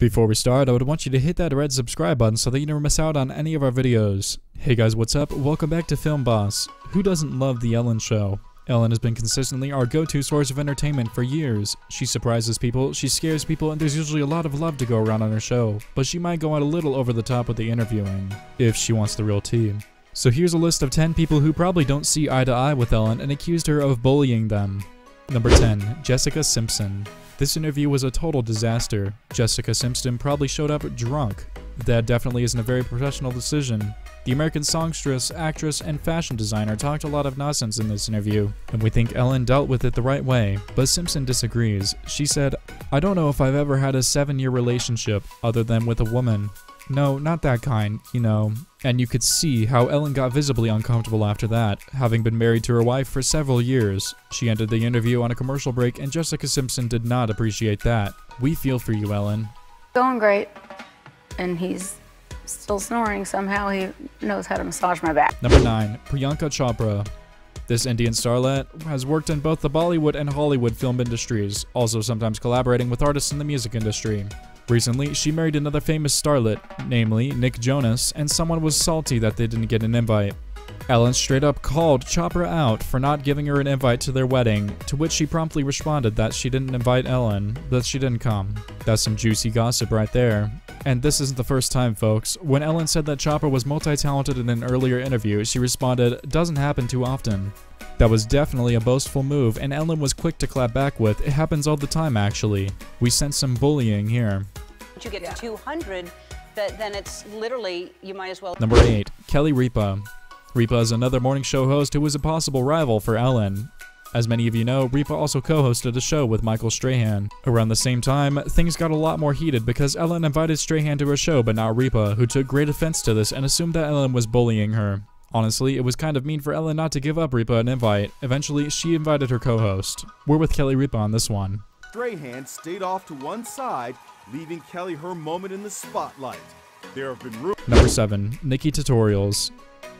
Before we start, I would want you to hit that red subscribe button so that you never miss out on any of our videos. Hey guys, what's up? Welcome back to Film Boss. Who doesn't love The Ellen Show? Ellen has been consistently our go-to source of entertainment for years. She surprises people, she scares people, and there's usually a lot of love to go around on her show, but she might go out a little over the top with the interviewing, if she wants the real tea. So here's a list of 10 people who probably don't see eye to eye with Ellen and accused her of bullying them. Number 10, Jessica Simpson. This interview was a total disaster. Jessica Simpson probably showed up drunk. That definitely isn't a very professional decision. The American songstress, actress, and fashion designer talked a lot of nonsense in this interview, and we think Ellen dealt with it the right way, but Simpson disagrees. She said, "I don't know if I've ever had a 7-year relationship other than with a woman. No, not that kind, you know." And you could see how Ellen got visibly uncomfortable after that, having been married to her wife for several years. She ended the interview on a commercial break, and Jessica Simpson did not appreciate that. We feel for you, Ellen. Going great, and he's still snoring. Somehow he knows how to massage my back. Number 9, Priyanka Chopra. This Indian starlet has worked in both the Bollywood and Hollywood film industries, also sometimes collaborating with artists in the music industry. Recently, she married another famous starlet, namely Nick Jonas, and someone was salty that they didn't get an invite. Ellen straight up called Chopra out for not giving her an invite to their wedding, to which she promptly responded that she didn't invite Ellen, that she didn't come. That's some juicy gossip right there. And this isn't the first time, folks. When Ellen said that Chopra was multi-talented in an earlier interview, she responded, "Doesn't happen too often." That was definitely a boastful move, and Ellen was quick to clap back with, "It happens all the time, actually." We sense some bullying here. You get to 200, then it's literally, you might as well. Number 8, Kelly Ripa. Ripa is another morning show host who was a possible rival for Ellen. As many of you know, Ripa also co-hosted a show with Michael Strahan. Around the same time, things got a lot more heated because Ellen invited Strahan to her show but not Ripa, who took great offense to this and assumed that Ellen was bullying her. Honestly, it was kind of mean for Ellen not to give up Ripa an invite. Eventually, she invited her co-host. We're with Kelly Ripa on this one. Strahan stayed off to one side, leaving Kelly her moment in the spotlight. There have been rumors. Number 7, Nikkie Tutorials.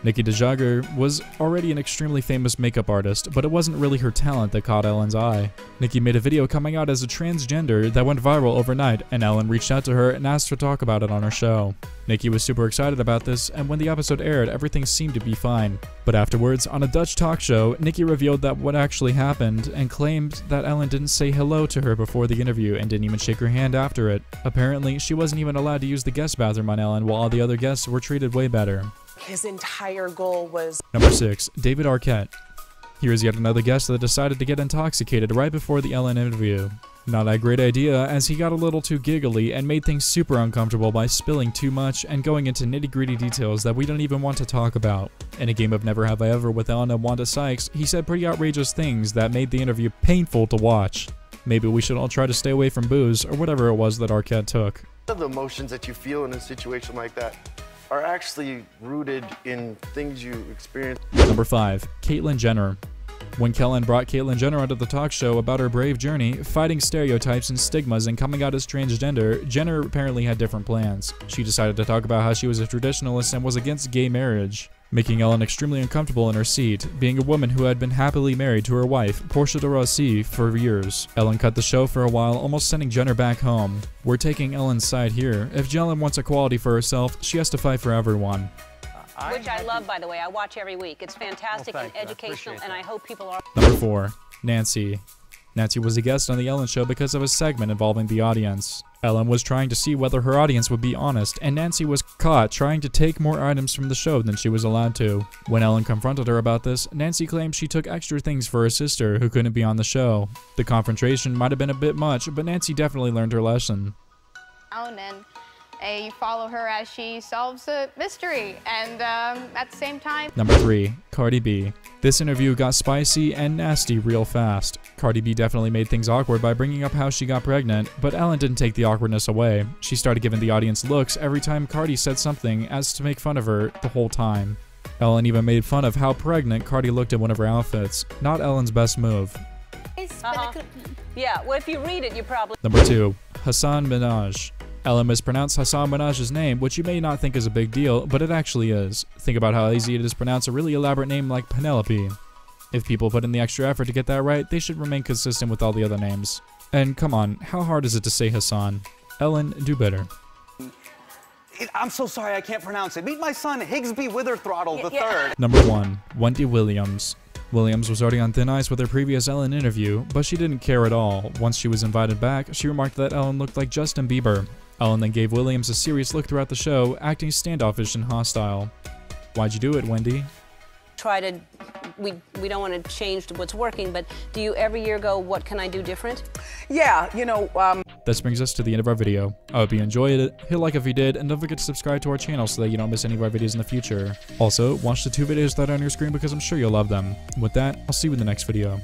Nikkie de Jager was already an extremely famous makeup artist, but it wasn't really her talent that caught Ellen's eye. Nikkie made a video coming out as a transgender that went viral overnight, and Ellen reached out to her and asked her to talk about it on her show. Nikkie was super excited about this, and when the episode aired, everything seemed to be fine. But afterwards, on a Dutch talk show, Nikkie revealed that what actually happened and claimed that Ellen didn't say hello to her before the interview and didn't even shake her hand after it. Apparently, she wasn't even allowed to use the guest bathroom on Ellen, while all the other guests were treated way better. His entire goal was... Number 6, David Arquette. Here is yet another guest that decided to get intoxicated right before the Ellen interview. Not a great idea, as he got a little too giggly and made things super uncomfortable by spilling too much and going into nitty-gritty details that we don't even want to talk about. In a game of Never Have I Ever with Ellen and Wanda Sykes, he said pretty outrageous things that made the interview painful to watch. Maybe we should all try to stay away from booze, or whatever it was that Arquette took. What are the emotions that you feel in a situation like that? Are actually rooted in things you experience. Number 5, Caitlyn Jenner. When Ellen brought Caitlyn Jenner onto the talk show about her brave journey, fighting stereotypes and stigmas and coming out as transgender, Jenner apparently had different plans. She decided to talk about how she was a traditionalist and was against gay marriage, making Ellen extremely uncomfortable in her seat, being a woman who had been happily married to her wife, Portia de Rossi, for years. Ellen cut the show for a while, almost sending Jenner back home. We're taking Ellen's side here. If Ellen wants equality for herself, she has to fight for everyone. Which I love, by the way. I watch every week. It's fantastic and educational, and I hope people are... Number 4, Nancy. Nancy was a guest on The Ellen Show because of a segment involving the audience. Ellen was trying to see whether her audience would be honest, and Nancy was caught trying to take more items from the show than she was allowed to. When Ellen confronted her about this, Nancy claimed she took extra things for her sister who couldn't be on the show. The confrontation might have been a bit much, but Nancy definitely learned her lesson. And you follow her as she solves a mystery, and at the same time... Number 3, Cardi B. This interview got spicy and nasty real fast. Cardi B definitely made things awkward by bringing up how she got pregnant, but Ellen didn't take the awkwardness away. She started giving the audience looks every time Cardi said something as to make fun of her the whole time. Ellen even made fun of how pregnant Cardi looked in one of her outfits. Not Ellen's best move. Yeah, well, if you read it, you probably... Number 2, Hasan Minhaj. Ellen mispronounced Hasan Minhaj's name, which you may not think is a big deal, but it actually is. Think about how easy it is to pronounce a really elaborate name like Penelope. If people put in the extra effort to get that right, they should remain consistent with all the other names. And come on, how hard is it to say Hasan? Ellen do better. I'm so sorry, I can't pronounce it. Meet my son, Higsby Witherthrottle III. Number 1. Wendy Williams. Williams was already on thin ice with her previous Ellen interview, but she didn't care at all. Once she was invited back, she remarked that Ellen looked like Justin Bieber. Ellen then gave Williams a serious look throughout the show, acting standoffish and hostile. Why'd you do it, Wendy? We don't want to change what's working, but do you every year go, what can I do different? Yeah, you know, This brings us to the end of our video. I hope you enjoyed it, hit like if you did, and don't forget to subscribe to our channel so that you don't miss any of our videos in the future. Also, watch the 2 videos that are on your screen because I'm sure you'll love them. With that, I'll see you in the next video.